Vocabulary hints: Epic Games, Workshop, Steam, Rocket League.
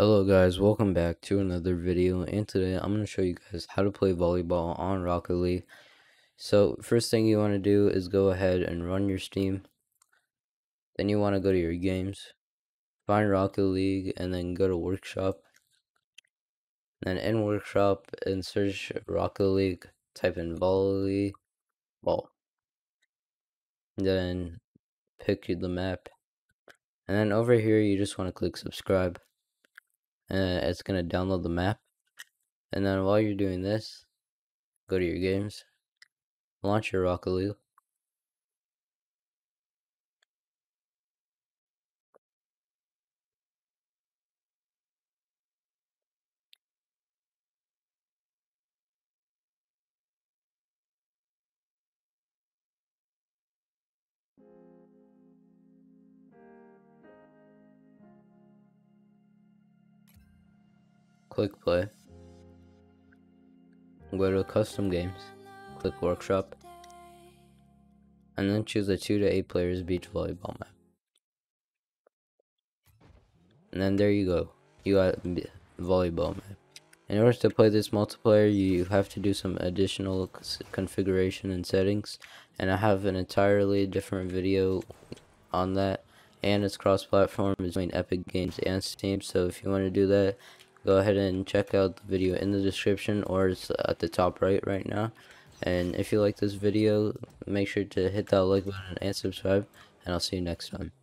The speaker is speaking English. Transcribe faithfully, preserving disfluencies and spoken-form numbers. Hello guys, welcome back to another video, and today I'm going to show you guys how to play volleyball on Rocket League. So first thing you want to do is go ahead and run your Steam. Then you want to go to your games, find Rocket League, and then go to Workshop. Then in Workshop and search Rocket League, type in volleyball. Then pick the map. And then over here you just want to click subscribe. And it's going to download the map. And then while you're doing this, go to your games, launch your Rocket League. Click play, go to custom games, click workshop, and then choose a two to eight players beach volleyball map. And then there you go, you got volleyball map. In order to play this multiplayer, you have to do some additional configuration and settings, and I have an entirely different video on that, and it's cross-platform between Epic Games and Steam, so if you want to do that, go ahead and check out the video in the description, or it's at the top right right now. And if you like this video, make sure to hit that like button and subscribe, and I'll see you next time.